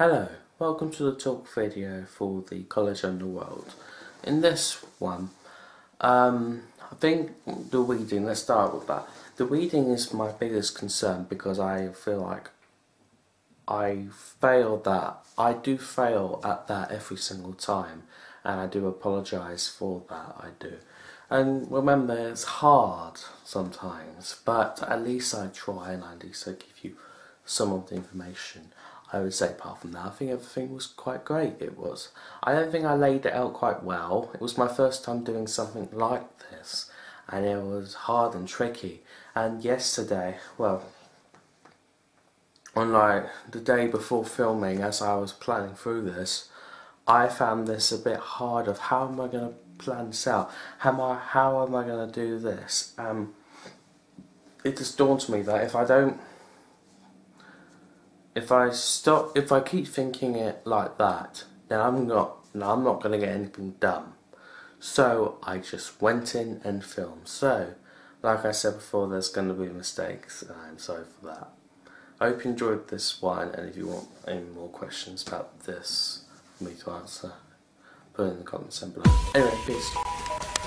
Hello, welcome to the talk video for the College Underworld. In this one, I think the weeding, let's start with that. The weeding is my biggest concern because I feel like I fail that. I do fail at that every single time, and I do apologise for that, I do. And remember, it's hard sometimes, but at least I try and at least I give you some of the information. I would say apart from that, I think everything was quite great, it was. I don't think I laid it out quite well. It was my first time doing something like this, and it was hard and tricky. And yesterday, well, on like the day before filming, as I was planning through this, I found this a bit hard of how am I going to plan this out? How am I going to do this? It just dawned on me that if I keep thinking it like that, then I'm not going to get anything done. So I just went in and filmed. So, like I said before, there's going to be mistakes, and I'm sorry for that. I hope you enjoyed this one, and if you want any more questions about this for me to answer, put it in the comments down below. Anyway, peace.